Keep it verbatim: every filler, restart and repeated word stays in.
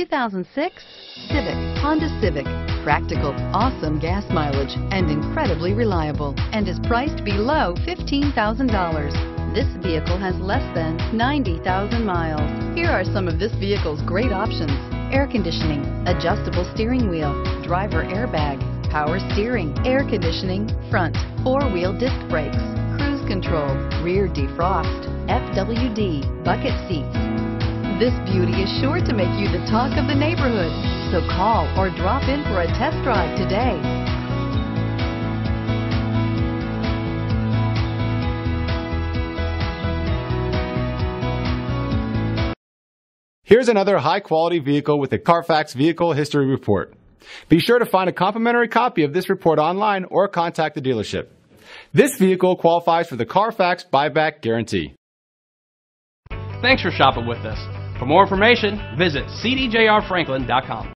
two thousand six Civic. Honda Civic. Practical, awesome gas mileage, and incredibly reliable, and is priced below fifteen thousand dollars. This vehicle has less than ninety thousand miles. Here are some of this vehicle's great options: air conditioning, adjustable steering wheel, driver airbag, power steering, air conditioning, front four-wheel disc brakes, cruise control, rear defrost, F W D, bucket seats. This beauty is sure to make you the talk of the neighborhood, so call or drop in for a test drive today. Here's another high-quality vehicle with a Carfax Vehicle History Report. Be sure to find a complimentary copy of this report online or contact the dealership. This vehicle qualifies for the Carfax Buyback Guarantee. Thanks for shopping with us. For more information, visit C D J R Franklin dot com.